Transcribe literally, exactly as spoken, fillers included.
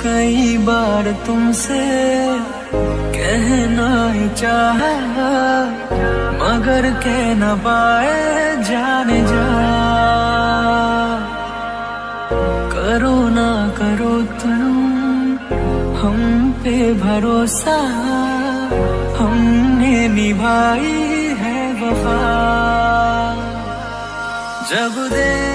कई बार तुमसे कहना ही चाहा मगर कह न पाए, जाने जा करो ना करो तुम हम पे भरोसा, हमने निभाई है वफा। जब दे